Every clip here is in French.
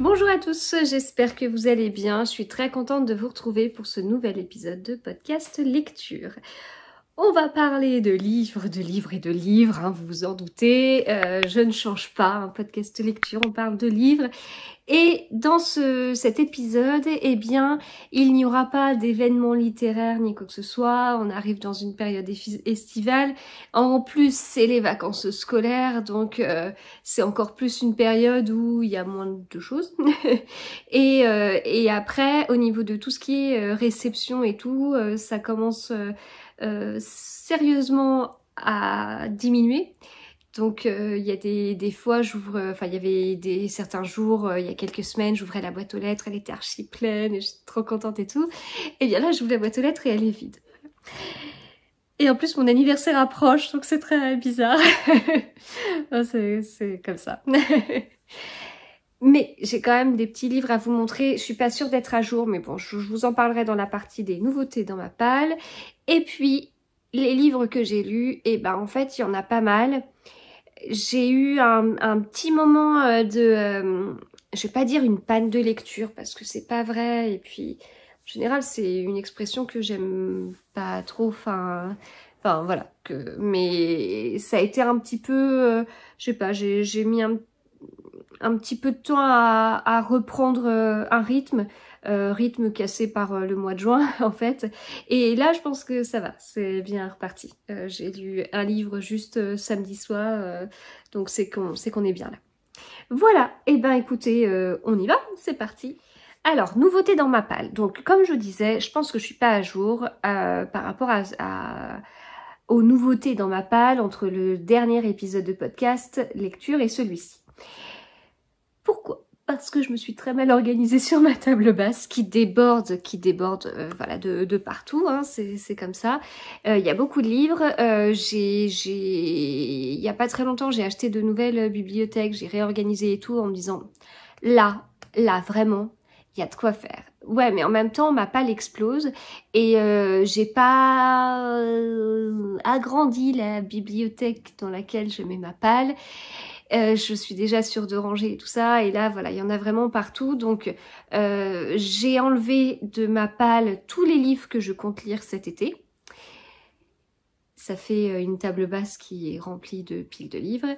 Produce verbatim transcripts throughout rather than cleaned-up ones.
Bonjour à tous, j'espère que vous allez bien. Je suis très contente de vous retrouver pour ce nouvel épisode de podcast lecture. On va parler de livres, de livres et de livres, hein, vous vous en doutez. Euh, je ne change pas, un hein, podcast lecture, on parle de livres. Et dans ce, cet épisode, eh bien, il n'y aura pas d'événements littéraires ni quoi que ce soit. On arrive dans une période estivale. En plus, c'est les vacances scolaires, donc euh, c'est encore plus une période où il y a moins de choses. et, euh, et après, au niveau de tout ce qui est euh, réception et tout, euh, ça commence euh, euh, sérieusement à diminuer. Donc il euh, y a des, des fois, j'ouvre, enfin euh, il y avait des, certains jours, il euh, y a quelques semaines, j'ouvrais la boîte aux lettres, elle était archi pleine, et j'étais trop contente et tout. Et bien là, j'ouvre la boîte aux lettres et elle est vide. Et en plus, mon anniversaire approche, donc c'est très bizarre. C'est comme ça. Mais j'ai quand même des petits livres à vous montrer. Je suis pas sûre d'être à jour, mais bon, je, je vous en parlerai dans la partie des nouveautés dans ma palle. Et puis, les livres que j'ai lus, et ben en fait, il y en a pas mal. J'ai eu un, un petit moment de, euh, je vais pas dire une panne de lecture parce que c'est pas vrai, et puis en général c'est une expression que j'aime pas trop, enfin enfin voilà, que, mais ça a été un petit peu, euh, je sais pas, j'ai mis un, un petit peu de temps à, à reprendre un rythme, euh, rythme cassé par le mois de juin en fait, et là je pense que ça va, c'est bien reparti. Euh, j'ai lu un livre juste euh, samedi soir, euh, donc c'est qu'on c'est qu'on est bien là. Voilà, et ben écoutez, euh, on y va, c'est parti. Alors, nouveauté dans ma palle, donc comme je disais, je pense que je suis pas à jour euh, par rapport à... à aux nouveautés dans ma palle entre le dernier épisode de podcast lecture et celui-ci. Pourquoi? Parce que je me suis très mal organisée sur ma table basse qui déborde, qui déborde euh, voilà, de, de partout, hein, c'est comme ça. Il euh, y a beaucoup de livres, euh, j'ai, j'ai... il n'y a pas très longtemps j'ai acheté de nouvelles bibliothèques, j'ai réorganisé et tout en me disant là, là vraiment, il y a de quoi faire. Ouais, mais en même temps, ma palle explose et euh, j'ai pas euh, agrandi la bibliothèque dans laquelle je mets ma palle. Euh, je suis déjà sûre de ranger et tout ça, et là voilà, il y en a vraiment partout, donc euh, j'ai enlevé de ma palle tous les livres que je compte lire cet été. Ça fait une table basse qui est remplie de piles de livres,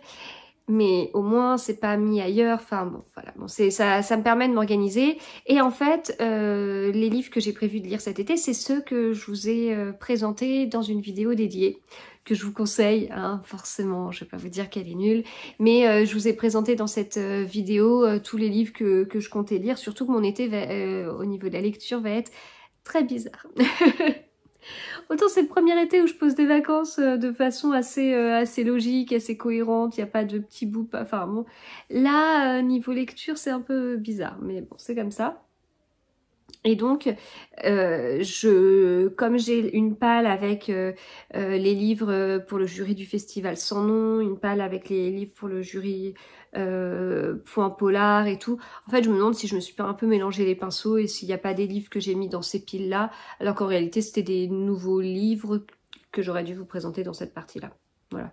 mais au moins c'est pas mis ailleurs, enfin bon voilà, bon, c'est, ça, ça me permet de m'organiser, et en fait euh, les livres que j'ai prévu de lire cet été, c'est ceux que je vous ai euh, présentés dans une vidéo dédiée, que je vous conseille, hein, forcément, je vais pas vous dire qu'elle est nulle, mais euh, je vous ai présenté dans cette euh, vidéo euh, tous les livres que, que je comptais lire, surtout que mon été va, euh, au niveau de la lecture va être très bizarre. Autant c'est le premier été où je pose des vacances euh, de façon assez, euh, assez logique, assez cohérente, il n'y a pas de petits bouts, enfin bon, là, euh, niveau lecture, c'est un peu bizarre, mais bon, c'est comme ça. Et donc, euh, je, comme j'ai une palle avec euh, euh, les livres pour le jury du Festival sans nom, une palle avec les livres pour le jury euh, Point Polar et tout, en fait, je me demande si je me suis pas un peu mélangé les pinceaux et s'il n'y a pas des livres que j'ai mis dans ces piles-là, alors qu'en réalité, c'était des nouveaux livres que j'aurais dû vous présenter dans cette partie-là. Voilà.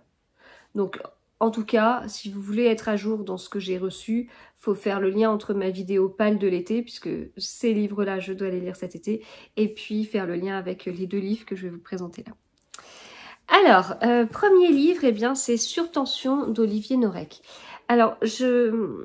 Donc... en tout cas, si vous voulez être à jour dans ce que j'ai reçu, faut faire le lien entre ma vidéo pâle de l'été, puisque ces livres-là, je dois les lire cet été, et puis faire le lien avec les deux livres que je vais vous présenter là. Alors, euh, premier livre, eh bien, c'est Surtension d'Olivier Norek. Alors, je...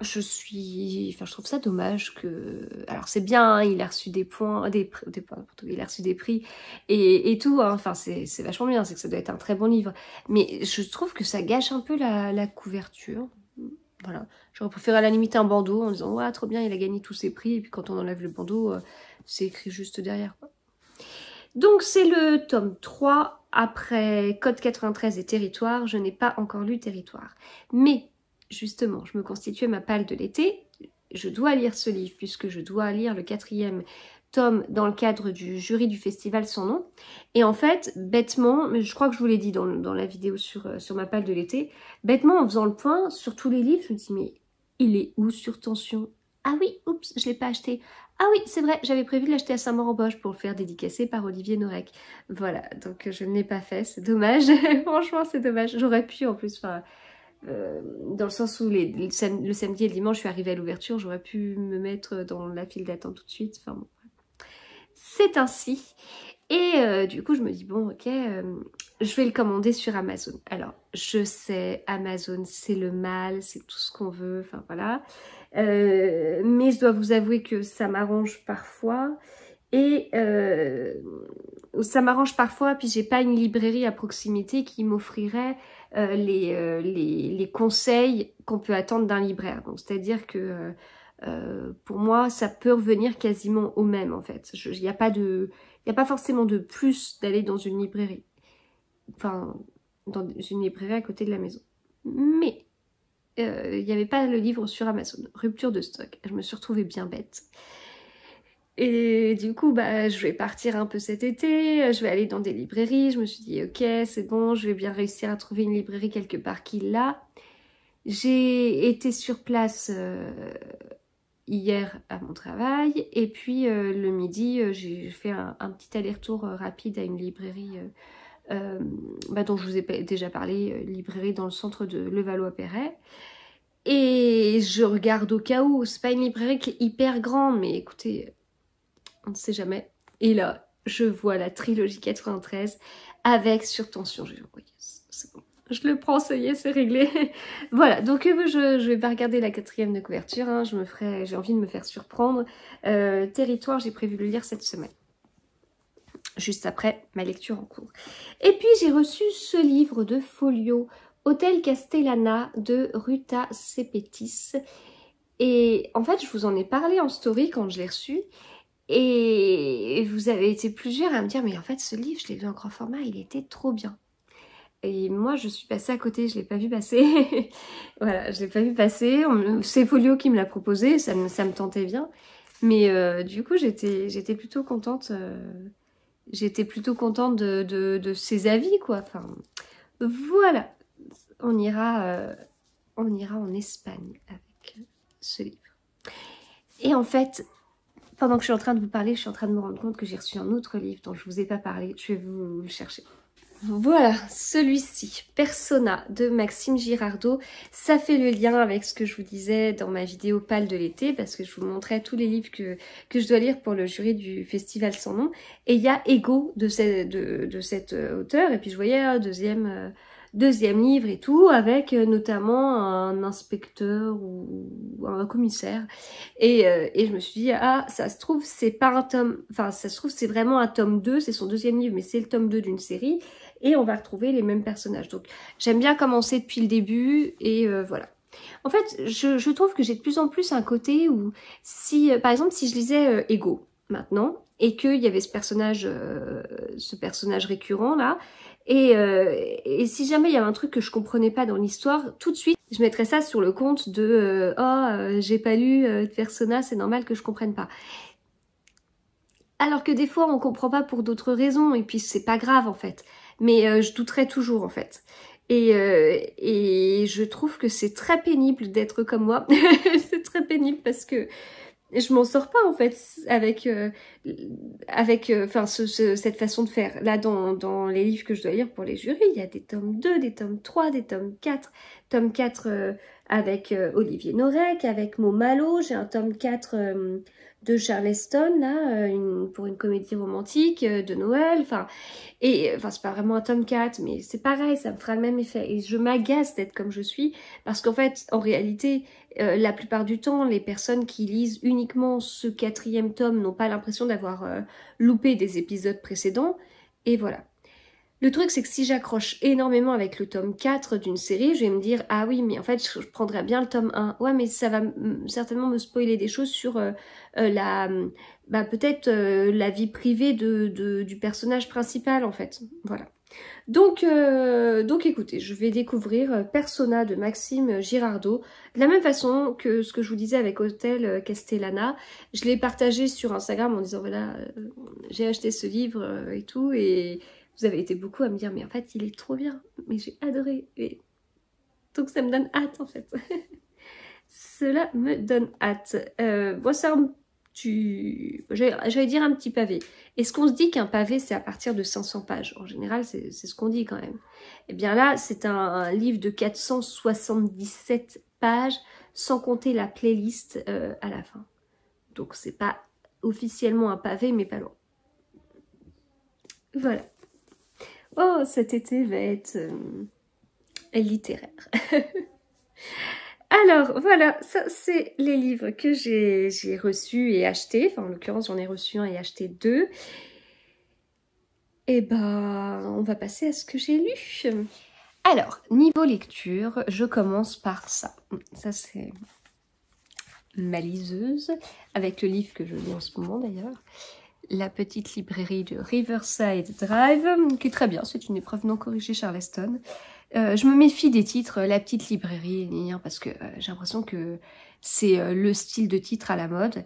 je suis... Enfin, je trouve ça dommage que... Alors, c'est bien, hein, il a reçu des points... Des, des points il a reçu des prix et, et tout. Hein. Enfin, c'est vachement bien, c'est que ça doit être un très bon livre. Mais je trouve que ça gâche un peu la, la couverture. Voilà. J'aurais préféré à la limite un bandeau en disant « Ouais, trop bien, il a gagné tous ses prix. » Et puis quand on enlève le bandeau, c'est écrit juste derrière, quoi. Donc, c'est le tome trois. Après Code quatre-vingt-treize et Territoire, je n'ai pas encore lu Territoire. Mais... justement, je me constituais ma palle de l'été, je dois lire ce livre puisque je dois lire le quatrième tome dans le cadre du jury du Festival sans nom. Et en fait, bêtement, mais je crois que je vous l'ai dit dans, dans la vidéo sur, sur ma palle de l'été, bêtement en faisant le point sur tous les livres, je me dis mais il est où Surtension? Ah oui, oups, je ne l'ai pas acheté. Ah oui, c'est vrai, j'avais prévu de l'acheter à Saint-Maur-en-Bosche pour le faire dédicacer par Olivier Norek. Voilà, donc je ne l'ai pas fait, c'est dommage, franchement c'est dommage, j'aurais pu en plus, enfin... Euh, dans le sens où les, le, sam le samedi et le dimanche, je suis arrivée à l'ouverture, j'aurais pu me mettre dans la file d'attente tout de suite. Enfin bon, c'est ainsi. Et euh, du coup, je me dis, bon, ok, euh, je vais le commander sur Amazon. Alors, je sais, Amazon, c'est le mal, c'est tout ce qu'on veut, enfin voilà. Euh, mais je dois vous avouer que ça m'arrange parfois. Et euh, ça m'arrange parfois, puis j'ai pas une librairie à proximité qui m'offrirait euh, les, euh, les, les conseils qu'on peut attendre d'un libraire. Donc c'est-à-dire que euh, pour moi, ça peut revenir quasiment au même en fait. Il n'y a pas de, il n'y a pas forcément de plus d'aller dans une librairie, enfin dans une librairie à côté de la maison. Mais il euh, n'y avait pas le livre sur Amazon, rupture de stock. Je me suis retrouvée bien bête. Et du coup, bah, je vais partir un peu cet été, je vais aller dans des librairies. Je me suis dit, ok, c'est bon, je vais bien réussir à trouver une librairie quelque part qui l'a. J'ai été sur place euh, hier à mon travail. Et puis, euh, le midi, euh, j'ai fait un, un petit aller-retour euh, rapide à une librairie euh, euh, bah, dont je vous ai déjà parlé, euh, librairie dans le centre de Levallois-Perret. Et je regarde au cas où. C'est pas une librairie qui est hyper grande, mais écoutez... on ne sait jamais. Et là, je vois la trilogie quatre-vingt-treize avec Surtension. J'ai dit, oui, c'est bon. Je le prends, ça y est, c'est réglé. Voilà, donc je ne vais pas regarder la quatrième de couverture. Hein. Je me ferai, j'ai envie de me faire surprendre. Euh, Territoire, j'ai prévu de le lire cette semaine. Juste après ma lecture en cours. Et puis, j'ai reçu ce livre de Folio, Hôtel Castellana de Ruta Sepetis. Et en fait, je vous en ai parlé en story quand je l'ai reçu. Et vous avez été plusieurs à me dire, mais en fait ce livre, je l'ai vu en grand format, il était trop bien. Et moi je suis passée à côté, je ne l'ai pas vu passer. Voilà, je ne l'ai pas vu passer, c'est Folio qui me l'a proposé, ça me, ça me tentait bien. Mais euh, du coup j'étais j'étais plutôt contente, euh, j'étais plutôt contente de, de, de ses avis quoi. Enfin, voilà, on ira, euh, on ira en Espagne avec ce livre. Et en fait... pendant que je suis en train de vous parler, je suis en train de me rendre compte que j'ai reçu un autre livre dont je ne vous ai pas parlé. Je vais vous le chercher. Voilà, celui-ci, Persona de Maxime Girardot. Ça fait le lien avec ce que je vous disais dans ma vidéo Pâle de l'été, parce que je vous montrais tous les livres que, que je dois lire pour le jury du Festival sans nom. Et il y a Ego de, ce, de, de cet auteur. Et puis je voyais un deuxième... Euh, Deuxième livre et tout, avec notamment un inspecteur ou un commissaire. Et, euh, et je me suis dit, ah, ça se trouve, c'est pas un tome... Enfin, ça se trouve, c'est vraiment un tome deux, c'est son deuxième livre, mais c'est le tome deux d'une série. Et on va retrouver les mêmes personnages. Donc, j'aime bien commencer depuis le début, et euh, voilà. En fait, je, je trouve que j'ai de plus en plus un côté où, si, par exemple, si je lisais euh, Ego, maintenant, et qu'il y avait ce personnage, euh, ce personnage récurrent, là... Et, euh, et si jamais il y avait un truc que je comprenais pas dans l'histoire, tout de suite, je mettrais ça sur le compte de euh, « Oh, euh, j'ai pas lu euh, Persona, c'est normal que je comprenne pas ». Alors que des fois, on comprend pas pour d'autres raisons, et puis c'est pas grave en fait. Mais euh, je douterais toujours en fait. Et, euh, et je trouve que c'est très pénible d'être comme moi. C'est très pénible parce que je m'en sors pas en fait avec euh, avec enfin euh, ce, ce, cette façon de faire. Là dans, dans les livres que je dois lire pour les jurys, il y a des tomes deux, des tomes trois, des tomes quatre, tome quatre euh, avec euh, Olivier Norek, avec Mo Malo, j'ai un tome quatre euh, de Charleston là, une, pour une comédie romantique euh, de Noël, enfin et enfin c'est pas vraiment un tome quatre mais c'est pareil, ça me fera le même effet et je m'agace d'être comme je suis parce qu'en fait en réalité Euh, la plupart du temps, les personnes qui lisent uniquement ce quatrième tome n'ont pas l'impression d'avoir euh, loupé des épisodes précédents. Et voilà. Le truc, c'est que si j'accroche énormément avec le tome quatre d'une série, je vais me dire « Ah oui, mais en fait, je prendrais bien le tome un. » Ouais, mais ça va certainement me spoiler des choses sur euh, euh, la... Bah, peut-être euh, la vie privée de, de, du personnage principal, en fait. Voilà. Donc, euh, donc écoutez, je vais découvrir Persona de Maxime Girardot. De la même façon que ce que je vous disais avec Hôtel Castellana, je l'ai partagé sur Instagram en disant voilà, euh, j'ai acheté ce livre euh, et tout, et vous avez été beaucoup à me dire mais en fait il est trop bien, mais j'ai adoré, et... donc ça me donne hâte en fait. Cela me donne hâte. Euh, bon, c'est un tu... j'allais dire un petit pavé. Est-ce qu'on se dit qu'un pavé, c'est à partir de cinq cents pages? En général, c'est ce qu'on dit quand même. Eh bien là, c'est un, un livre de quatre cent soixante-dix-sept pages, sans compter la playlist euh, à la fin. Donc, c'est pas officiellement un pavé, mais pas loin. Voilà. Oh, cet été va être euh, littéraire. Alors, voilà, ça, c'est les livres que j'ai reçus et achetés. Enfin, en l'occurrence, j'en ai reçu un et acheté deux. Et ben, on va passer à ce que j'ai lu. Alors, niveau lecture, je commence par ça. Ça, c'est ma liseuse, avec le livre que je lis en ce moment, d'ailleurs. La petite librairie de Riverside Drive, qui est très bien, c'est une épreuve non corrigée Charleston. Euh, je me méfie des titres, euh, la petite librairie, parce que euh, j'ai l'impression que c'est euh, le style de titre à la mode.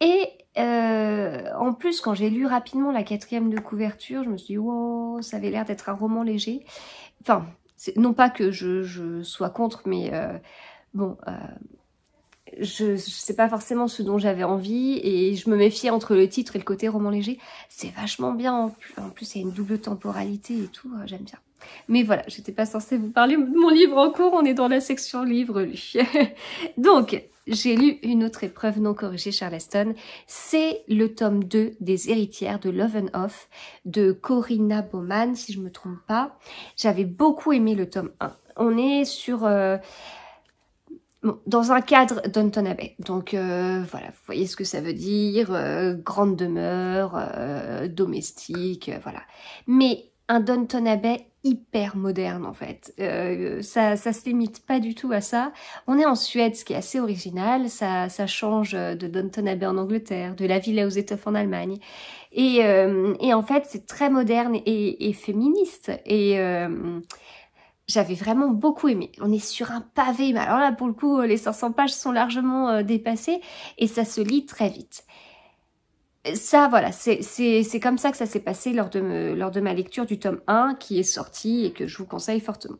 Et euh, en plus, quand j'ai lu rapidement la quatrième de couverture, je me suis dit, wow, ça avait l'air d'être un roman léger. Enfin, non pas que je, je sois contre, mais euh, bon, euh, je ne sais pas forcément ce dont j'avais envie, et je me méfiais entre le titre et le côté roman léger. C'est vachement bien, en plus, en plus il y a une double temporalité et tout, euh, j'aime bien. Mais voilà, j'étais pas censée vous parler de mon livre en cours, on est dans la section livre lu. Donc, j'ai lu une autre épreuve non corrigée Charleston, c'est le tome deux des héritières de Love and Off de Corinna Baumann, si je me trompe pas. J'avais beaucoup aimé le tome un. On est sur... Euh, bon, dans un cadre Downton Abbey, donc euh, voilà, vous voyez ce que ça veut dire, euh, grande demeure, euh, domestique, euh, voilà. Mais un Downton Abbey hyper moderne en fait, euh, ça, ça se limite pas du tout à ça. On est en Suède, ce qui est assez original, ça, ça change de Downton Abbey en Angleterre, de la Villa aux étoffes en Allemagne, et, euh, et en fait c'est très moderne et, et féministe, et euh, j'avais vraiment beaucoup aimé. On est sur un pavé, mais alors là pour le coup les cinq cents pages sont largement euh, dépassées, et ça se lit très vite. Ça, voilà, c'est comme ça que ça s'est passé lors de, me, lors de ma lecture du tome un qui est sorti et que je vous conseille fortement.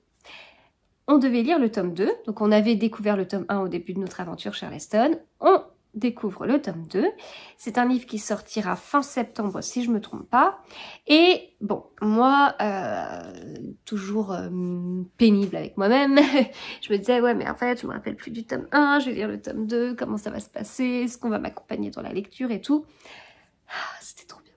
On devait lire le tome deux, donc on avait découvert le tome un au début de notre aventure Charleston. On découvre le tome deux. C'est un livre qui sortira fin septembre si je ne me trompe pas. Et bon, moi, euh, toujours euh, pénible avec moi-même, je me disais, ouais mais en fait je me rappelle plus du tome un, je vais lire le tome deux, comment ça va se passer, est-ce qu'on va m'accompagner dans la lecture et tout. Ah, c'était trop bien.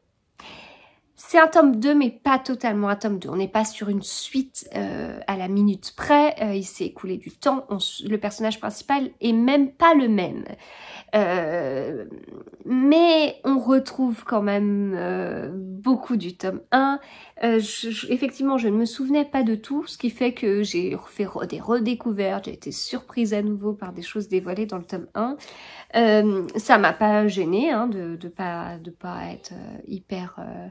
C'est un tome deux, mais pas totalement un tome deux. On n'est pas sur une suite euh, à la minute près. Euh, il s'est écoulé du temps. On, le personnage principal est même pas le même. Euh, mais on retrouve quand même euh, beaucoup du tome un. Euh, je, je, effectivement, je ne me souvenais pas de tout, ce qui fait que j'ai fait re, des redécouvertes. J'ai été surprise à nouveau par des choses dévoilées dans le tome un. Euh, ça m'a pas gênée hein, de ne de pas, de pas être euh, hyper... Euh,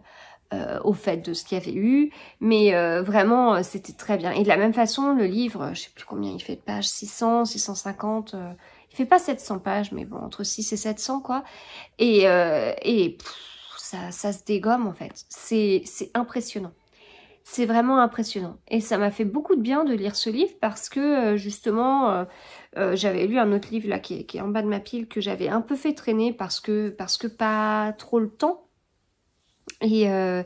Euh, au fait de ce qu'il y avait eu, mais euh, vraiment euh, c'était très bien. Et de la même façon le livre, euh, je sais plus combien il fait de pages, six cents, six cent cinquante, euh, il fait pas sept cents pages, mais bon entre six et sept cents quoi, et, euh, et pff, ça, ça se dégomme en fait, c'est impressionnant, c'est vraiment impressionnant, et ça m'a fait beaucoup de bien de lire ce livre parce que euh, justement euh, euh, j'avais lu un autre livre là qui est, qui est en bas de ma pile, que j'avais un peu fait traîner parce que, parce que pas trop le temps. Et euh,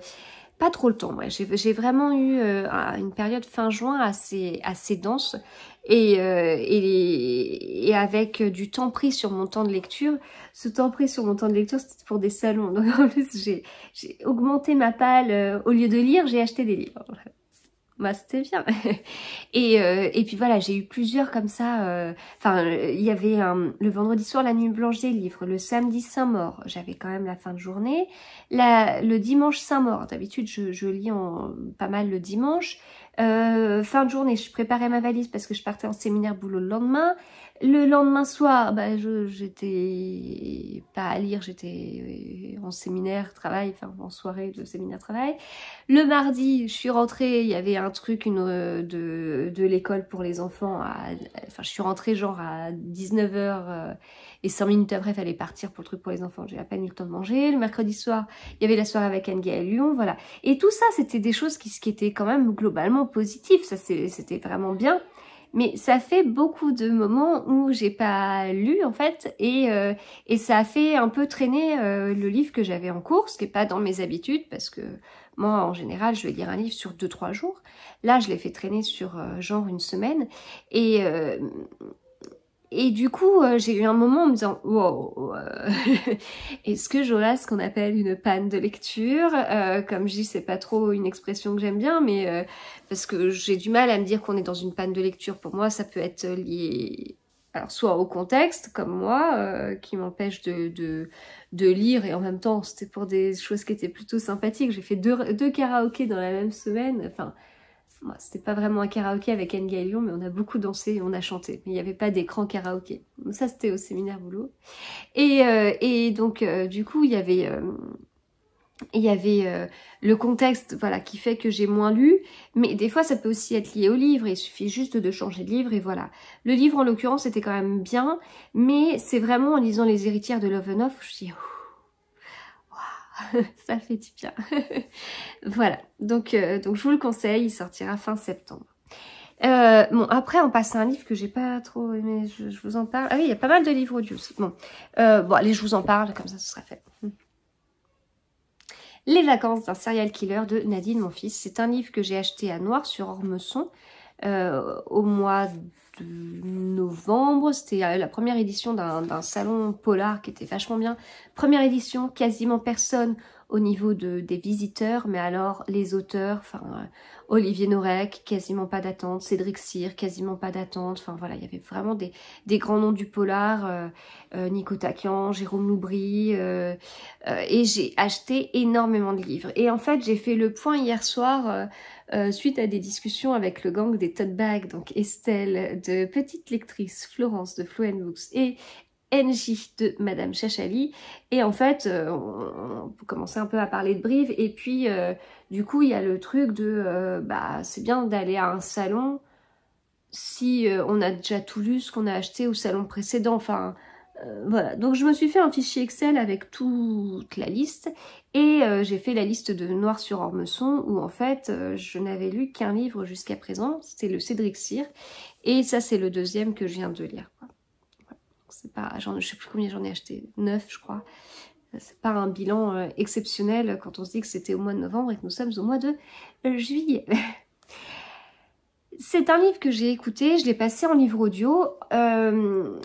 pas trop le temps, ouais. J'ai vraiment eu euh, une période fin juin assez, assez dense, et, euh, et, et avec du temps pris sur mon temps de lecture. Ce temps pris sur mon temps de lecture, c'était pour des salons. Donc en plus, j'ai augmenté ma palle. Au lieu de lire, j'ai acheté des livres. Bah, c'était bien. et, euh, et puis voilà, j'ai eu plusieurs comme ça. Euh, enfin, il y avait un, le vendredi soir la Nuit blanche des livres, le samedi Saint-Maur, j'avais quand même la fin de journée. La, le dimanche Saint-Maur, d'habitude je, je lis en, pas mal le dimanche. Euh, fin de journée, je préparais ma valise parce que je partais en séminaire boulot le lendemain. Le lendemain soir, bah, je j'étais pas à lire, j'étais en séminaire, travail, enfin en soirée de séminaire, travail. Le mardi, je suis rentrée, il y avait un truc une, de, de l'école pour les enfants. À, enfin, je suis rentrée genre à dix-neuf heures euh, et cinq minutes après, il fallait partir pour le truc pour les enfants. J'ai à peine eu le temps de manger. Le mercredi soir, il y avait la soirée avec Anne-Gaëlle Lyon, voilà. Et tout ça, c'était des choses qui, qui étaient quand même globalement positives. Ça, c'était vraiment bien. mais ça fait beaucoup de moments où j'ai pas lu en fait, et, euh, et ça a fait un peu traîner euh, le livre que j'avais en cours, ce qui n'est pas dans mes habitudes, parce que moi en général je vais lire un livre sur deux trois jours. Là je l'ai fait traîner sur euh, genre une semaine, et... Euh, Et du coup, euh, j'ai eu un moment en me disant « Wow, euh, est-ce que j'aurai ce qu'on appelle une panne de lecture euh, ?» Comme je dis, c'est pas trop une expression que j'aime bien, mais euh, parce que j'ai du mal à me dire qu'on est dans une panne de lecture. Pour moi, ça peut être lié alors, soit au contexte, comme moi, euh, qui m'empêche de, de, de lire, et en même temps, c'était pour des choses qui étaient plutôt sympathiques. J'ai fait deux, deux karaokés dans la même semaine, enfin... C'était pas vraiment un karaoké avec Anne Gaillon, mais on a beaucoup dansé et on a chanté. Mais il n'y avait pas d'écran karaoké. Donc ça, c'était au séminaire boulot. Et, euh, et donc, euh, du coup, il y avait, euh, il y avait euh, le contexte voilà, qui fait que j'ai moins lu. Mais des fois, ça peut aussi être lié au livre. Il suffit juste de changer de livre et voilà. Le livre, en l'occurrence, était quand même bien. Mais c'est vraiment en lisant Les Héritières de Lovenoff, je me suis dit... Ça fait du bien. Voilà, donc, euh, donc je vous le conseille, il sortira fin septembre. Euh, bon, après on passe à un livre que j'ai pas trop aimé, je, je vous en parle. Ah oui, il y a pas mal de livres audio aussi. Bon, euh, bon allez, je vous en parle, comme ça ce sera fait. Hmm. Les Vacances d'un serial killer de Nadine Monfils. C'est un livre que j'ai acheté à Noir sur Ormeson euh, au mois de novembre. C'était la première édition d'un salon polar qui était vachement bien. Première édition, quasiment personne au niveau de, des visiteurs, mais alors les auteurs, enfin euh, Olivier Norek, quasiment pas d'attente, Cédric Cyr, quasiment pas d'attente, enfin voilà, il y avait vraiment des, des grands noms du polar, euh, euh, Nico Taquian, Jérôme Loubry, euh, euh, et j'ai acheté énormément de livres. Et en fait, j'ai fait le point hier soir, euh, euh, suite à des discussions avec le gang des tote bags, donc Estelle de Petite Lectrice, Florence de Flo and Books, et N J de Madame Chachali, et en fait euh, on, on commençait un peu à parler de Brive, et puis euh, du coup il y a le truc de euh, bah c'est bien d'aller à un salon si euh, on a déjà tout lu ce qu'on a acheté au salon précédent, enfin euh, voilà, donc je me suis fait un fichier Excel avec toute la liste, et euh, j'ai fait la liste de Noir sur Ormeson où en fait euh, je n'avais lu qu'un livre jusqu'à présent, c'était le Cédric Cyr, et ça c'est le deuxième que je viens de lire, quoi. C'est pas, genre, je sais plus combien j'en ai acheté, neuf je crois. C'est pas un bilan euh, exceptionnel quand on se dit que c'était au mois de novembre et que nous sommes au mois de euh, juillet. C'est un livre que j'ai écouté, je l'ai passé en livre audio. Euh,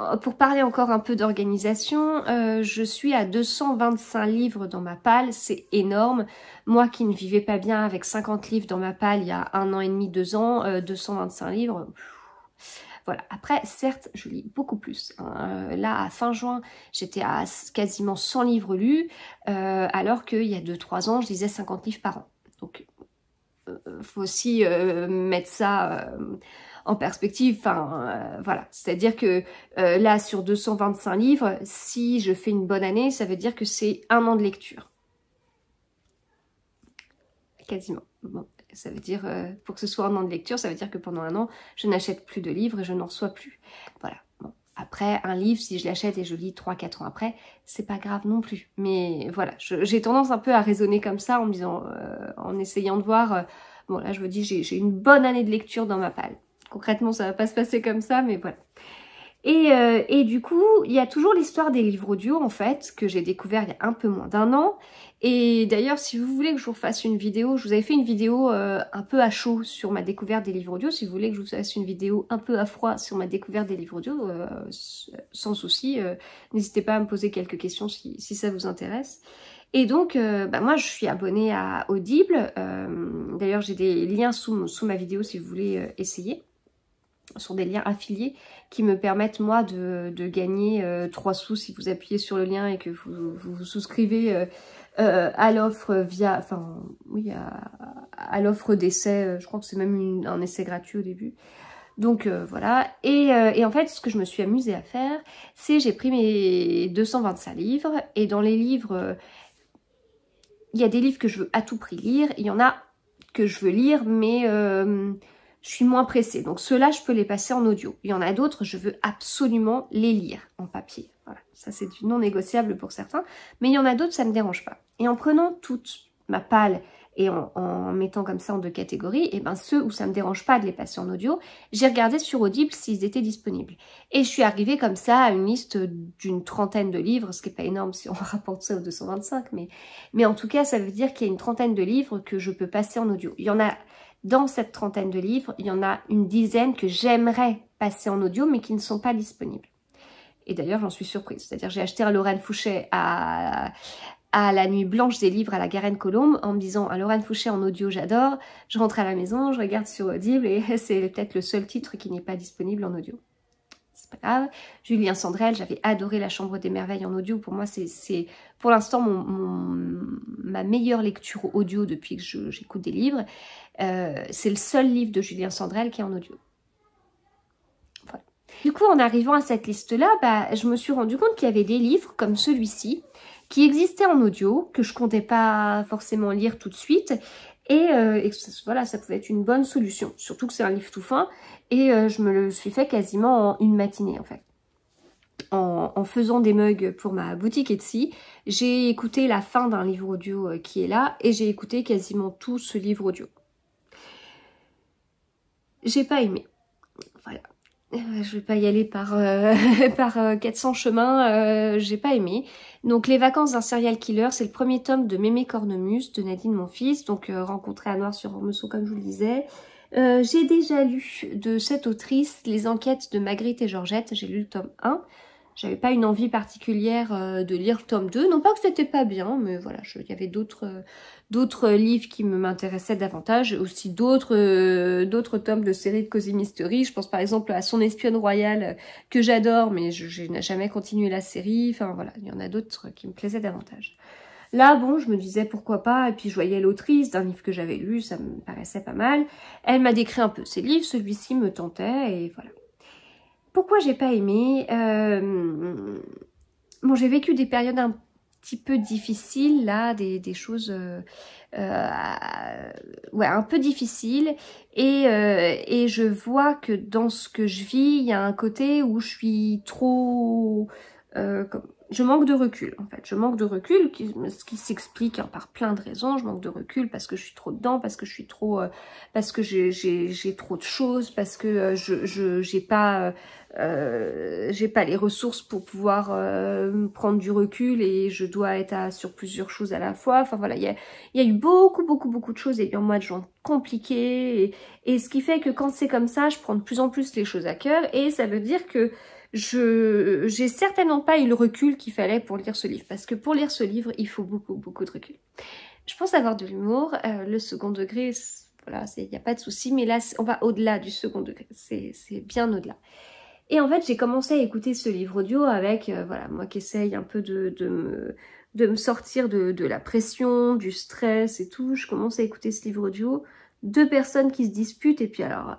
euh, pour parler encore un peu d'organisation, euh, je suis à deux cent vingt-cinq livres dans ma palle, c'est énorme. Moi qui ne vivais pas bien avec cinquante livres dans ma palle il y a un an et demi, deux ans, euh, deux cent vingt-cinq livres... Pff. Voilà. Après, certes, je lis beaucoup plus. Hein. Là, à fin juin, j'étais à quasiment cent livres lus, euh, alors qu'il y a deux trois ans, je lisais cinquante livres par an. Donc, euh, faut aussi euh, mettre ça euh, en perspective. Enfin, euh, voilà. C'est-à-dire que euh, là, sur deux cent vingt-cinq livres, si je fais une bonne année, ça veut dire que c'est un an de lecture. Quasiment. Bon. Ça veut dire, euh, pour que ce soit un an de lecture, ça veut dire que pendant un an, je n'achète plus de livres et je n'en reçois plus. Voilà. Bon. Après, un livre, si je l'achète et je lis trois quatre ans après, c'est pas grave non plus. Mais voilà, j'ai tendance un peu à raisonner comme ça en me disant, euh, en essayant de voir... Euh, bon, là, je me dis, j'ai une bonne année de lecture dans ma palle. Concrètement, ça va pas se passer comme ça, mais voilà. Et, euh, et du coup, il y a toujours l'histoire des livres audio, en fait, que j'ai découvert il y a un peu moins d'un an. Et d'ailleurs, si vous voulez que je vous fasse une vidéo, je vous avais fait une vidéo euh, un peu à chaud sur ma découverte des livres audio. Si vous voulez que je vous fasse une vidéo un peu à froid sur ma découverte des livres audio, euh, sans souci, euh, n'hésitez pas à me poser quelques questions si, si ça vous intéresse. Et donc, euh, bah moi, je suis abonnée à Audible. Euh, d'ailleurs, j'ai des liens sous, sous ma vidéo si vous voulez euh, essayer. Sur des liens affiliés qui me permettent moi de, de gagner euh, trois sous si vous appuyez sur le lien et que vous vous, vous souscrivez euh, euh, à l'offre via, enfin oui, à, à l'offre d'essai, euh, je crois que c'est même une, un essai gratuit au début. Donc euh, voilà, et, euh, et en fait ce que je me suis amusée à faire, c'est j'ai pris mes deux cent vingt-cinq livres, et dans les livres, il euh, y a des livres que je veux à tout prix lire, il y en a que je veux lire mais... Euh, je suis moins pressée, donc ceux-là, je peux les passer en audio. Il y en a d'autres, je veux absolument les lire en papier. Voilà, ça c'est du non négociable pour certains, mais il y en a d'autres, ça ne me dérange pas. Et en prenant toute ma palle et en, en mettant comme ça en deux catégories, et ben ceux où ça ne me dérange pas de les passer en audio, j'ai regardé sur Audible s'ils étaient disponibles. Et je suis arrivée comme ça à une liste d'une trentaine de livres, ce qui n'est pas énorme si on rapporte ça aux deux cent vingt-cinq, mais, mais en tout cas, ça veut dire qu'il y a une trentaine de livres que je peux passer en audio. Il y en a, dans cette trentaine de livres, il y en a une dizaine que j'aimerais passer en audio, mais qui ne sont pas disponibles. Et d'ailleurs, j'en suis surprise. C'est-à-dire, j'ai acheté un Laurent Fouché à... à la Nuit blanche des livres à la Garenne-Colombe en me disant « à Laurent Fouché en audio, j'adore ». Je rentre à la maison, je regarde sur Audible et c'est peut-être le seul titre qui n'est pas disponible en audio. C'est pas grave. Julien Sandrel, j'avais adoré La Chambre des merveilles en audio. Pour moi, c'est pour l'instant mon, mon, ma meilleure lecture audio depuis que j'écoute des livres. Euh, c'est le seul livre de Julien Sandrel qui est en audio. Voilà. Du coup, en arrivant à cette liste-là, bah, je me suis rendu compte qu'il y avait des livres comme celui-ci qui existait en audio, que je comptais pas forcément lire tout de suite, et, euh, et ça, voilà, ça pouvait être une bonne solution, surtout que c'est un livre tout fin, et euh, je me le suis fait quasiment en une matinée en fait. En, en faisant des mugs pour ma boutique Etsy, j'ai écouté la fin d'un livre audio euh, qui est là, et j'ai écouté quasiment tout ce livre audio. J'ai pas aimé, voilà. Je vais pas y aller par, euh, par euh, quatre cents chemins, euh, j'ai pas aimé. Donc Les Vacances d'un serial killer, c'est le premier tome de Mémé Cornemuse de Nadine Monfils, donc euh, rencontrée à Noir sur Ormeson comme je vous le disais. Euh, j'ai déjà lu de cette autrice les enquêtes de Magritte et Georgette, j'ai lu le tome un. J'avais pas une envie particulière euh, de lire le tome deux, non pas que c'était pas bien, mais voilà, il y avait d'autres euh, d'autres livres qui m'intéressaient davantage, aussi d'autres euh, d'autres tomes de séries de Cosy Mystery. Je pense par exemple à Son espionne royale que j'adore, mais je, je n'ai jamais continué la série. Enfin voilà, il y en a d'autres qui me plaisaient davantage. Là, bon, je me disais pourquoi pas, et puis je voyais l'autrice d'un livre que j'avais lu, ça me paraissait pas mal. Elle m'a décrit un peu ses livres, celui-ci me tentait, et voilà. Pourquoi j'ai pas aimé? euh, Bon, j'ai vécu des périodes un petit peu difficiles, là, des, des choses euh, euh, ouais, un peu difficiles. Et, euh, et je vois que dans ce que je vis, il y a un côté où je suis trop... Euh, comme, je manque de recul, en fait. Je manque de recul, qui, ce qui s'explique hein, par plein de raisons. Je manque de recul parce que je suis trop dedans, parce que je suis trop... Euh, parce que j'ai trop de choses, parce que euh, je j'ai pas... Euh, j'ai pas les ressources pour pouvoir euh, prendre du recul et je dois être à, sur plusieurs choses à la fois. Enfin voilà, il y a, y a eu beaucoup, beaucoup, beaucoup de choses et bien moi de gens compliqués. Et, et ce qui fait que quand c'est comme ça, je prends de plus en plus les choses à cœur et ça veut dire que Je j'ai certainement pas eu le recul qu'il fallait pour lire ce livre, parce que pour lire ce livre, il faut beaucoup, beaucoup de recul. Je pense avoir de l'humour, euh, le second degré, voilà, il n'y a pas de souci, mais là, on va au-delà du second degré, c'est bien au-delà. Et en fait, j'ai commencé à écouter ce livre audio avec, euh, voilà, moi qui essaye un peu de, de, me, de me sortir de, de la pression, du stress et tout, je commence à écouter ce livre audio, deux personnes qui se disputent, et puis alors...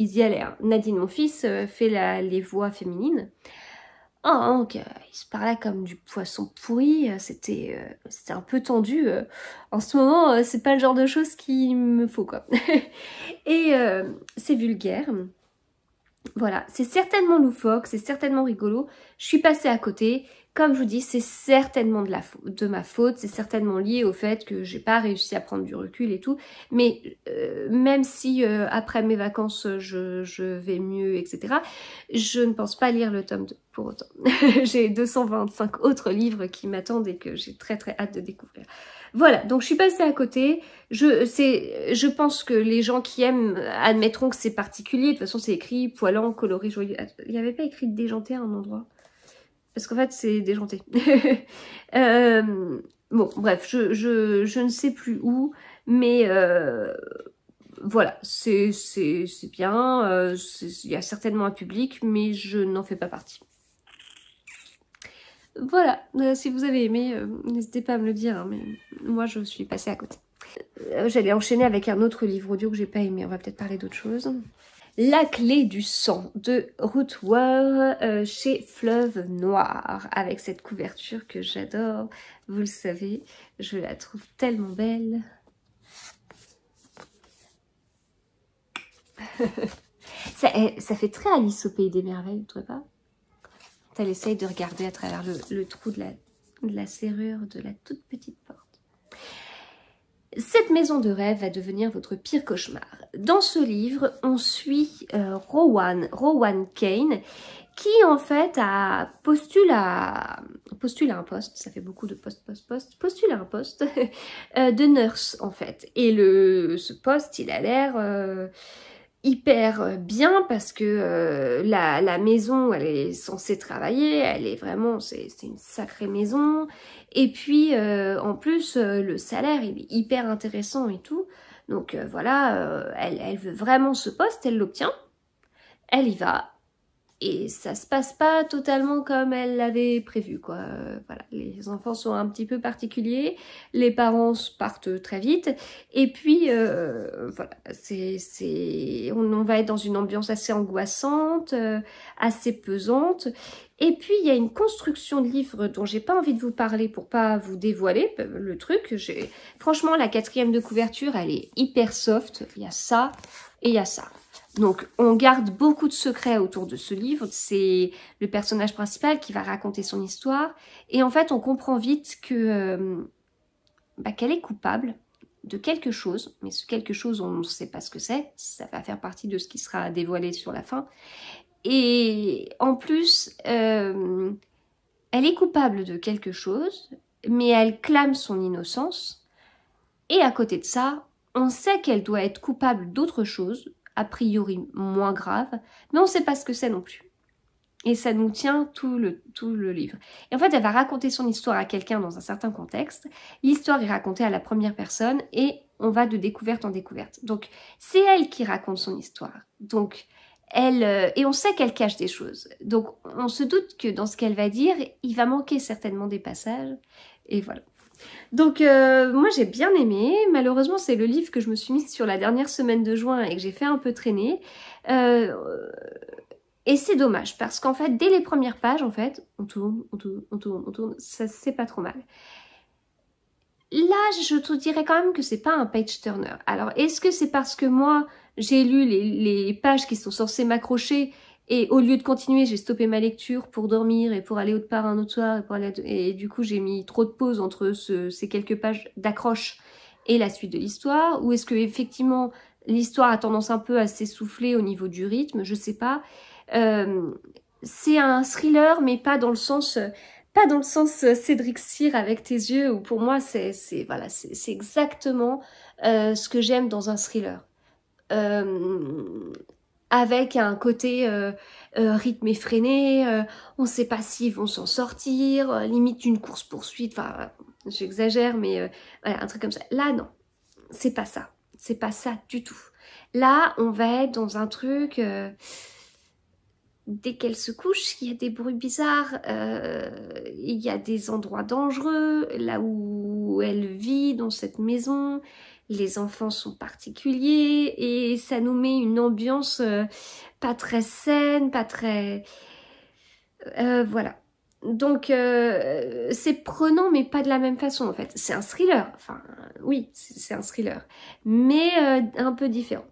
Ils y allaient. Hein. Nadine, mon fils, euh, fait la, les voix féminines. Ah, donc, euh, il se parlait comme du poisson pourri. Euh, C'était euh, un peu tendu. Euh. En ce moment, euh, c'est pas le genre de choses qu'il me faut, quoi. Et euh, c'est vulgaire. Voilà. C'est certainement loufoque. C'est certainement rigolo. Je suis passée à côté. Comme je vous dis, c'est certainement de, la de ma faute, c'est certainement lié au fait que j'ai pas réussi à prendre du recul et tout. Mais euh, même si euh, après mes vacances, je, je vais mieux, et cetera, je ne pense pas lire le tome deux pour autant. J'ai deux cent vingt-cinq autres livres qui m'attendent et que j'ai très très hâte de découvrir. Voilà, donc je suis passée à côté. Je, je pense que les gens qui aiment admettront que c'est particulier. De toute façon, c'est écrit poilant, coloré, joyeux. Il n'y avait pas écrit déjanté à un endroit ? Parce qu'en fait, c'est déjanté. euh, bon, bref, je, je, je ne sais plus où, mais euh, voilà, c'est bien. Euh, il y a certainement un public, mais je n'en fais pas partie. Voilà, euh, si vous avez aimé, euh, n'hésitez pas à me le dire, hein, mais moi, je suis passée à côté. Euh, J'allais enchaîner avec un autre livre audio que j'ai pas aimé. On va peut-être parler d'autre chose. La clé du sang de Ruth Ware euh, chez Fleuve Noir, avec cette couverture que j'adore, vous le savez, je la trouve tellement belle. ça, ça fait très Alice au Pays des Merveilles, vous ne trouvez pas? Quand elle essaye de regarder à travers le, le trou de la, de la serrure de la toute petite porte. Cette maison de rêve va devenir votre pire cauchemar. Dans ce livre, on suit euh, Rowan, Rowan Kane, qui en fait a postule à, postule à un poste, ça fait beaucoup de poste, poste, poste, postule à un poste de nurse en fait. Et le, ce poste, il a l'air euh, hyper bien parce que euh, la, la maison, elle est censée travailler, elle est vraiment, c'est une sacrée maison. Et puis euh, en plus, euh, le salaire, il est hyper intéressant et tout. Donc euh, voilà, euh, elle, elle veut vraiment ce poste, elle l'obtient, elle y va. Et ça se passe pas totalement comme elle l'avait prévu, quoi. Euh, voilà, les enfants sont un petit peu particuliers, les parents partent très vite, et puis euh, voilà, c'est, c'est, on, on va être dans une ambiance assez angoissante, euh, assez pesante. Et puis il y a une construction de livre dont j'ai pas envie de vous parler pour pas vous dévoiler le truc. J'ai, franchement, la quatrième de couverture, elle est hyper soft. Il y a ça et il y a ça. Donc, on garde beaucoup de secrets autour de ce livre. C'est le personnage principal qui va raconter son histoire. Et en fait, on comprend vite que euh, bah, qu'elle est coupable de quelque chose. Mais ce quelque chose, on ne sait pas ce que c'est. Ça va faire partie de ce qui sera dévoilé sur la fin. Et en plus, euh, elle est coupable de quelque chose, mais elle clame son innocence. Et à côté de ça, on sait qu'elle doit être coupable d'autre chose, a priori moins grave, mais on ne sait pas ce que c'est non plus. Et ça nous tient tout le, tout le livre. Et en fait, elle va raconter son histoire à quelqu'un dans un certain contexte. L'histoire est racontée à la première personne et on va de découverte en découverte. Donc, c'est elle qui raconte son histoire. Donc, elle, euh, et on sait qu'elle cache des choses. Donc, on se doute que dans ce qu'elle va dire, il va manquer certainement des passages. Et voilà. Donc euh, moi j'ai bien aimé, malheureusement c'est le livre que je me suis mise sur la dernière semaine de juin et que j'ai fait un peu traîner, euh, et c'est dommage parce qu'en fait dès les premières pages en fait on tourne, on tourne, on tourne, on tourne, ça c'est pas trop mal. Là je te dirais quand même que c'est pas un page turner, alors est-ce que c'est parce que moi j'ai lu les, les pages qui sont censées m'accrocher et au lieu de continuer, j'ai stoppé ma lecture pour dormir et pour aller autre part un autre soir. Et, pour aller... et du coup, j'ai mis trop de pauses entre ce, ces quelques pages d'accroche et la suite de l'histoire. Ou est-ce que effectivement l'histoire a tendance un peu à s'essouffler au niveau du rythme? Je sais pas. Euh, c'est un thriller, mais pas dans le sens, pas dans le sens Cédric Cyr avec tes yeux. Ou pour moi, c'est voilà, c'est exactement euh, ce que j'aime dans un thriller. Euh... avec un côté euh, euh, rythme effréné, euh, on ne sait pas s'ils vont s'en sortir, euh, limite une course-poursuite, enfin, j'exagère, mais euh, voilà, un truc comme ça. Là, non, c'est pas ça, c'est pas ça du tout. Là, on va être dans un truc, euh, dès qu'elle se couche, il y a des bruits bizarres, euh, il y a des endroits dangereux, là où elle vit, dans cette maison... Les enfants sont particuliers et ça nous met une ambiance euh, pas très saine, pas très... Euh, voilà. Donc, euh, c'est prenant, mais pas de la même façon, en fait. C'est un thriller. Enfin, oui, c'est un thriller. Mais euh, un peu différent.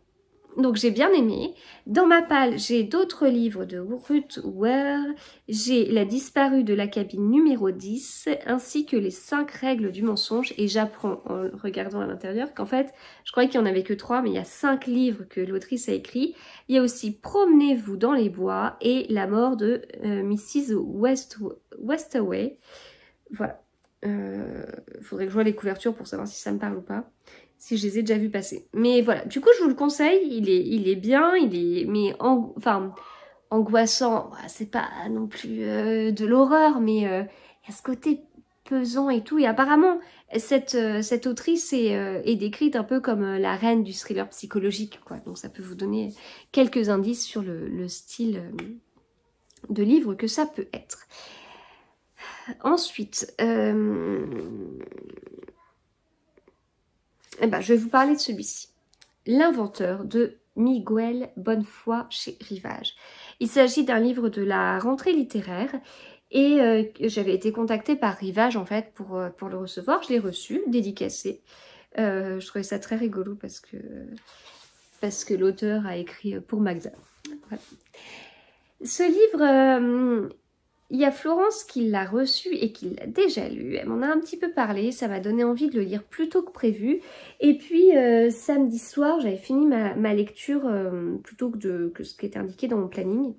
Donc, j'ai bien aimé. Dans ma palle, j'ai d'autres livres de Ruth Ware. J'ai La disparue de la cabine numéro dix, ainsi que Les cinq règles du mensonge. Et j'apprends en regardant à l'intérieur qu'en fait, je croyais qu'il n'y en avait que trois, mais il y a cinq livres que l'autrice a écrits. Il y a aussi Promenez-vous dans les bois et La mort de euh, Missus West, Westaway. Voilà. Il euh, faudrait que je voie les couvertures pour savoir si ça me parle ou pas. Si je les ai déjà vus passer. Mais voilà, du coup, je vous le conseille. Il est, il est bien, il est... Mais ang... enfin, angoissant, c'est pas non plus euh, de l'horreur, mais euh, il y a ce côté pesant et tout. Et apparemment, cette, euh, cette autrice est, euh, est décrite un peu comme euh, la reine du thriller psychologique, quoi. Donc, ça peut vous donner quelques indices sur le, le style euh, de livre que ça peut être. Ensuite... Euh... Eh ben, je vais vous parler de celui-ci, L'inventeur de Miguel Bonnefoy chez Rivage. Il s'agit d'un livre de la rentrée littéraire et euh, j'avais été contactée par Rivage en fait pour, pour le recevoir. Je l'ai reçu, dédicacé. Euh, je trouvais ça très rigolo parce que, parce que l'auteur a écrit pour Magda. Voilà. Ce livre... Euh, Il y a Florence qui l'a reçu et qui l'a déjà lu, elle m'en a un petit peu parlé, ça m'a donné envie de le lire plus tôt que prévu. Et puis euh, samedi soir, j'avais fini ma, ma lecture euh, plutôt que, de, que ce qui était indiqué dans mon planning.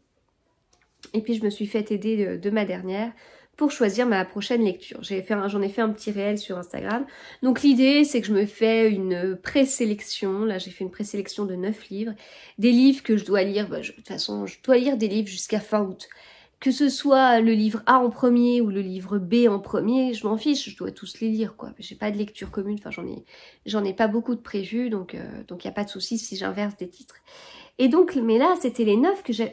Et puis je me suis fait aider de, de ma dernière pour choisir ma prochaine lecture. J'en ai, ai fait un petit réel sur Instagram. Donc l'idée, c'est que je me fais une présélection. Là, j'ai fait une présélection de neuf livres. Des livres que je dois lire, bah, je, de toute façon, je dois lire des livres jusqu'à fin août. Que ce soit le livre A en premier ou le livre B en premier, je m'en fiche, je dois tous les lire, quoi. J'ai pas de lecture commune, enfin j'en ai, j'en ai pas beaucoup de prévues, donc il euh, donc n'y a pas de souci si j'inverse des titres. Et donc, mais là, c'était les neuf que j'ai...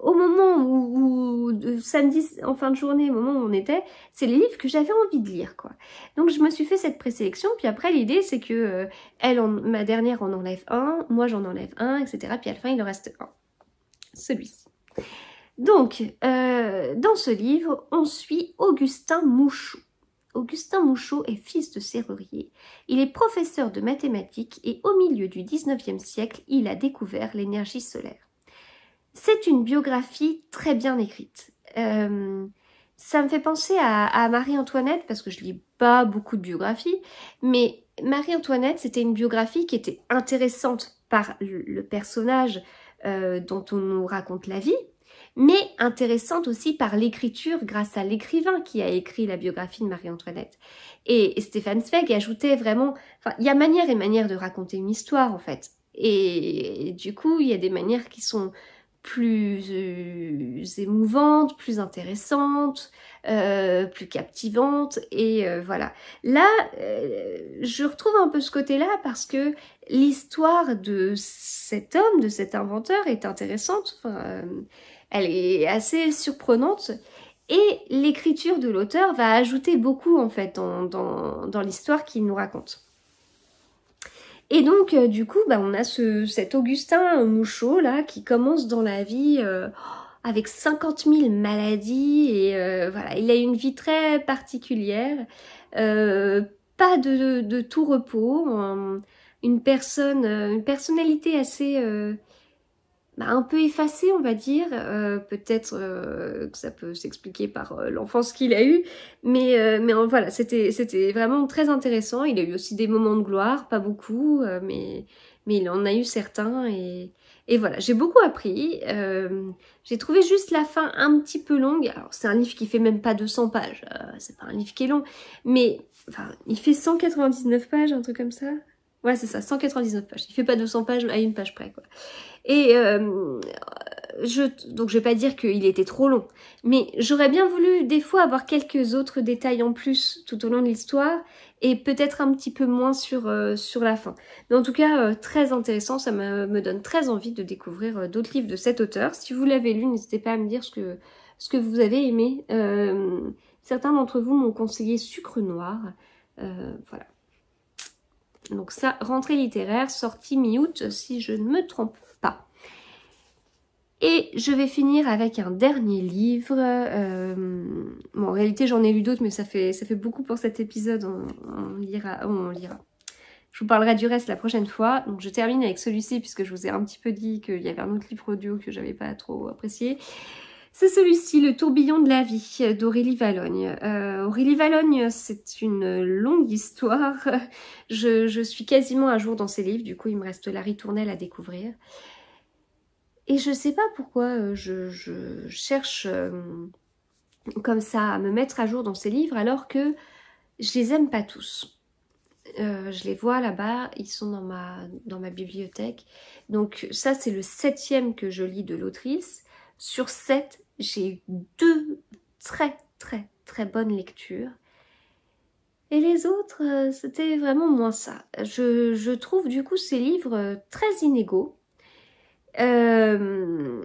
Au moment où, où de, samedi, en fin de journée, au moment où on était, c'est les livres que j'avais envie de lire, quoi. Donc, je me suis fait cette présélection. Puis après, l'idée, c'est que euh, elle, en, ma dernière, en enlève un. Moi, j'en enlève un, et cetera. Puis à la fin, il en reste un. Celui-ci. Donc, euh, dans ce livre, on suit Augustin Mouchot. Augustin Mouchot est fils de serrurier, il est professeur de mathématiques et au milieu du dix-neuvième siècle, il a découvert l'énergie solaire. C'est une biographie très bien écrite. Euh, ça me fait penser à, à Marie-Antoinette, parce que je lis pas beaucoup de biographies, mais Marie-Antoinette, c'était une biographie qui était intéressante par le personnage euh, dont on nous raconte la vie, mais intéressante aussi par l'écriture grâce à l'écrivain qui a écrit la biographie de Marie-Antoinette. Et Stéphane Zweig ajoutait vraiment... Enfin, il y a manière et manière de raconter une histoire, en fait. Et, et du coup, il y a des manières qui sont plus euh, émouvantes, plus intéressantes, euh, plus captivantes, et euh, voilà. Là, euh, je retrouve un peu ce côté-là, parce que l'histoire de cet homme, de cet inventeur, est intéressante. Enfin... Euh, Elle est assez surprenante et l'écriture de l'auteur va ajouter beaucoup en fait dans, dans, dans l'histoire qu'il nous raconte. Et donc euh, du coup bah, on a ce, cet Augustin Mouchot là qui commence dans la vie euh, avec cinquante mille maladies et euh, voilà, il a une vie très particulière, euh, pas de, de, de tout repos, un, une personne, une personnalité assez... Euh, Bah, un peu effacé, on va dire, euh, peut-être euh, que ça peut s'expliquer par euh, l'enfance qu'il a eue, mais, euh, mais voilà, c'était vraiment très intéressant. Il a eu aussi des moments de gloire, pas beaucoup, euh, mais, mais il en a eu certains, et, et voilà, j'ai beaucoup appris. Euh, j'ai trouvé juste la fin un petit peu longue. Alors, c'est un livre qui fait même pas deux cents pages, euh, c'est pas un livre qui est long, mais enfin, il fait cent quatre-vingt-dix-neuf pages, un truc comme ça. Ouais, c'est ça, cent quatre-vingt-dix-neuf pages. Il fait pas deux cents pages à une page près, quoi. Et euh, je, donc je vais pas dire qu'il était trop long, mais j'aurais bien voulu des fois avoir quelques autres détails en plus tout au long de l'histoire et peut-être un petit peu moins sur, euh, sur la fin. Mais en tout cas, euh, très intéressant, ça me, me donne très envie de découvrir euh, d'autres livres de cet auteur. Si vous l'avez lu, n'hésitez pas à me dire ce que, ce que vous avez aimé. Euh, certains d'entre vous m'ont conseillé Sucre Noir, euh, voilà. Donc ça, rentrée littéraire, sortie mi-août, si je ne me trompe pas. Et je vais finir avec un dernier livre. Euh, bon, en réalité, j'en ai lu d'autres, mais ça fait, ça fait beaucoup pour cet épisode. On, on, lira, on lira. Je vous parlerai du reste la prochaine fois. Donc je termine avec celui-ci, puisque je vous ai un petit peu dit qu'il y avait un autre livre audio que j'avais pas trop apprécié. C'est celui-ci, Le tourbillon de la vie, d'Aurélie Valognes. Euh, Aurélie Valognes, c'est une longue histoire. Je, je suis quasiment à jour dans ses livres, du coup il me reste La ritournelle à découvrir. Et je sais pas pourquoi je, je cherche euh, comme ça à me mettre à jour dans ses livres, alors que je les aime pas tous. Euh, je les vois là-bas, ils sont dans ma, dans ma bibliothèque. Donc ça, c'est le septième que je lis de l'autrice. Sur sept, j'ai eu deux très très très bonnes lectures. Et les autres, c'était vraiment moins ça. Je, je trouve du coup ces livres très inégaux. Euh,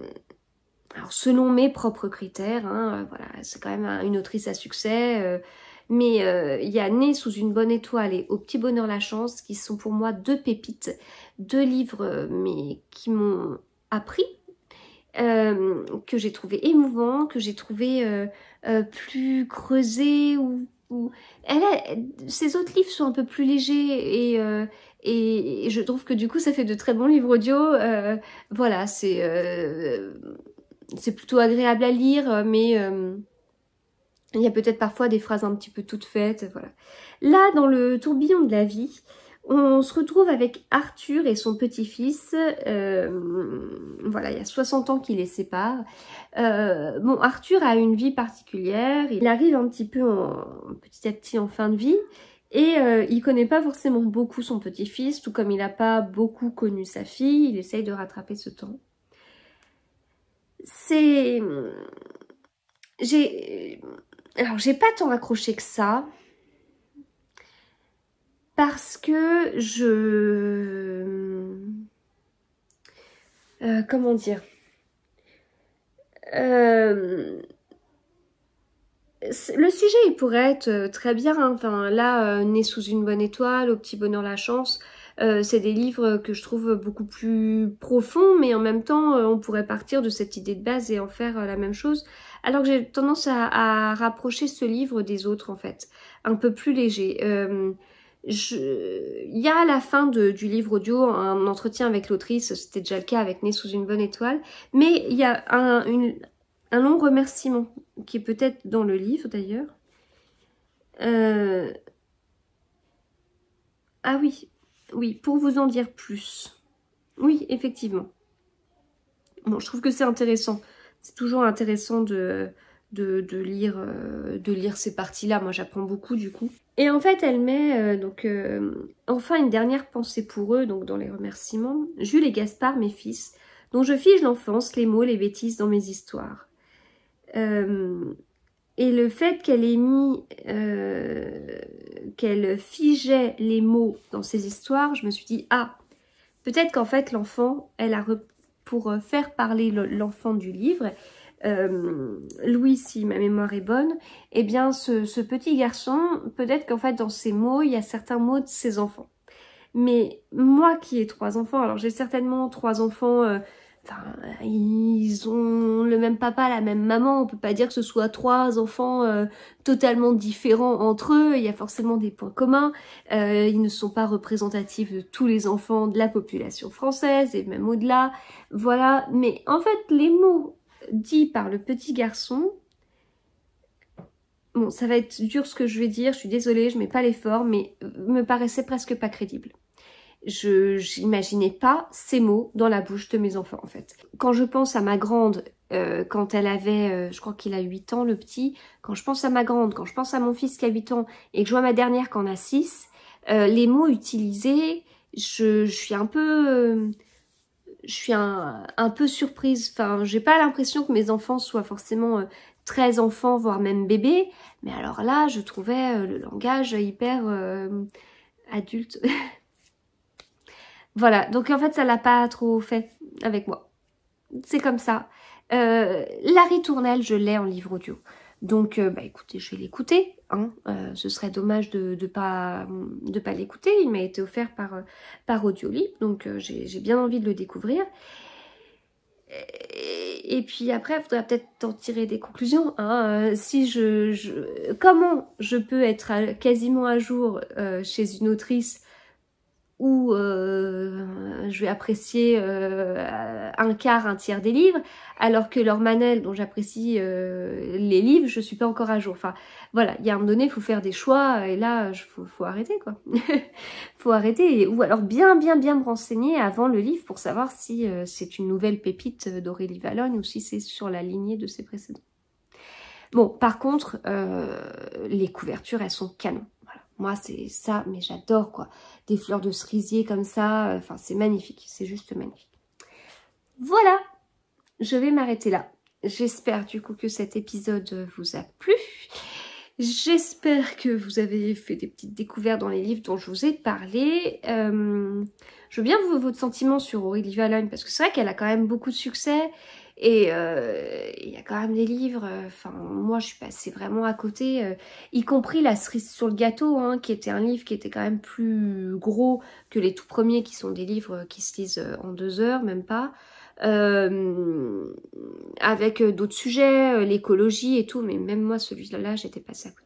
alors selon mes propres critères, hein, voilà, c'est quand même une autrice à succès. Euh, mais il euh, y a Né sous une bonne étoile et Au petit bonheur la chance qui sont pour moi deux pépites. Deux livres mais qui m'ont appris. Euh, que j'ai trouvé émouvant, que j'ai trouvé euh, euh, plus creusé ou, ou... Elle a... Ces autres livres sont un peu plus légers et, euh, et, et je trouve que du coup ça fait de très bons livres audio. Euh, voilà, c'est euh, c'est plutôt agréable à lire, mais euh, Il y a peut-être parfois des phrases un petit peu toutes faites, voilà. Là, dans le tourbillon de la vie, on se retrouve avec Arthur et son petit-fils. Euh, voilà, il y a soixante ans qui les séparent. Euh, bon, Arthur a une vie particulière. Il arrive un petit peu en, petit à petit en fin de vie. Et euh, il connaît pas forcément beaucoup son petit-fils, tout comme il n'a pas beaucoup connu sa fille. Il essaye de rattraper ce temps. C'est... J'ai... Alors, j'ai pas tant accroché que ça, parce que je... Euh, comment dire euh... Le sujet, il pourrait être très bien, hein. Enfin, là, euh, Né sous une bonne étoile, Au petit bonheur la chance, euh, c'est des livres que je trouve beaucoup plus profonds, mais en même temps, euh, on pourrait partir de cette idée de base et en faire euh, la même chose. Alors que j'ai tendance à, à rapprocher ce livre des autres, en fait, un peu plus léger. Euh, je... Il y a à la fin de, du livre audio un entretien avec l'autrice, c'était déjà le cas avec Né sous une bonne étoile, mais il y a un, une, un long remerciement, qui est peut-être dans le livre d'ailleurs. Euh... Ah oui, oui, pour vous en dire plus. Oui, effectivement. Bon, je trouve que c'est intéressant. C'est toujours intéressant de, de, de, lire, de lire ces parties-là. Moi, j'apprends beaucoup, du coup. Et en fait, elle met euh, donc euh, enfin une dernière pensée pour eux, donc dans les remerciements. « Jules et Gaspard, mes fils, dont je fige l'enfance, les mots, les bêtises dans mes histoires. » Euh, et le fait qu'elle ait mis, euh, qu'elle figeait les mots dans ses histoires, je me suis dit, ah, peut-être qu'en fait l'enfant, elle a, pour faire parler l'enfant du livre, euh, Louis, si ma mémoire est bonne, eh bien ce, ce petit garçon, peut-être qu'en fait dans ses mots, il y a certains mots de ses enfants. Mais moi qui ai trois enfants, alors j'ai certainement trois enfants... Euh, Enfin, ils ont le même papa, la même maman, on peut pas dire que ce soit trois enfants euh, totalement différents entre eux, il y a forcément des points communs, euh, ils ne sont pas représentatifs de tous les enfants de la population française et même au-delà, voilà, mais en fait les mots dits par le petit garçon, bon ça va être dur ce que je vais dire, je suis désolée, je mets pas l'effort, mais me paraissaient presque pas crédibles. Je n'imaginais pas ces mots dans la bouche de mes enfants, en fait. Quand je pense à ma grande, euh, quand elle avait, euh, je crois qu'il a huit ans, le petit, quand je pense à ma grande, quand je pense à mon fils qui a huit ans, et que je vois ma dernière qui en a six, euh, les mots utilisés, je, je suis un peu... Euh, je suis un, un peu surprise. Enfin, j'ai pas l'impression que mes enfants soient forcément... Euh, très enfants, voire même bébés. Mais alors là, je trouvais euh, le langage hyper euh, adulte... Voilà, donc en fait, ça l'a pas trop fait avec moi. C'est comme ça. Euh, la ritournelle, je l'ai en livre audio. Donc, euh, bah écoutez, je vais l'écouter. Hein. Euh, ce serait dommage de de pas, de pas l'écouter. Il m'a été offert par, par Audiolib, donc euh, j'ai bien envie de le découvrir. Et, et puis après, il faudra peut-être en tirer des conclusions. Hein. Euh, si je, je... Comment je peux être à, quasiment à jour euh, chez une autrice où euh, je vais apprécier euh, un quart, un tiers des livres, alors que leur manel dont j'apprécie euh, les livres, je suis pas encore à jour. Enfin, voilà, il y a un moment donné, il faut faire des choix, et là, il faut, faut arrêter, quoi. Faut arrêter, et, ou alors bien, bien, bien me renseigner avant le livre pour savoir si euh, c'est une nouvelle pépite d'Aurélie Valognes ou si c'est sur la lignée de ses précédents. Bon, par contre, euh, les couvertures, elles sont canon. Moi, c'est ça, mais j'adore, quoi. Des fleurs de cerisier comme ça. Enfin, c'est magnifique. C'est juste magnifique. Voilà. Je vais m'arrêter là. J'espère, du coup, que cet épisode vous a plu. J'espère que vous avez fait des petites découvertes dans les livres dont je vous ai parlé. Euh, je veux bien votre sentiment sur Aurélie Valognes, parce que c'est vrai qu'elle a quand même beaucoup de succès. Et il euh, y a quand même des livres, enfin euh, moi je suis passée vraiment à côté, euh, y compris La cerise sur le gâteau, hein, qui était un livre qui était quand même plus gros que les tout premiers, qui sont des livres qui se lisent en deux heures, même pas, euh, avec d'autres sujets, l'écologie et tout, mais même moi celui-là, j'étais passée à côté.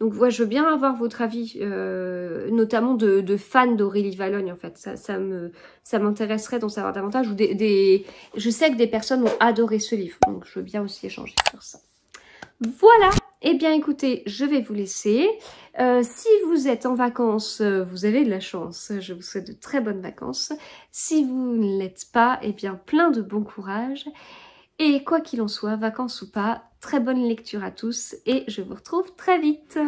Donc ouais, je veux bien avoir votre avis, euh, notamment de, de fans d'Aurélie Valognes, en fait. Ça, ça me, ça m'intéresserait d'en savoir davantage. Ou des, des... Je sais que des personnes ont adoré ce livre, donc je veux bien aussi échanger sur ça. Voilà, Eh bien, écoutez, je vais vous laisser. Euh, si vous êtes en vacances, vous avez de la chance. Je vous souhaite de très bonnes vacances. Si vous ne l'êtes pas, eh bien, plein de bon courage. Et quoi qu'il en soit, vacances ou pas, très bonne lecture à tous et je vous retrouve très vite.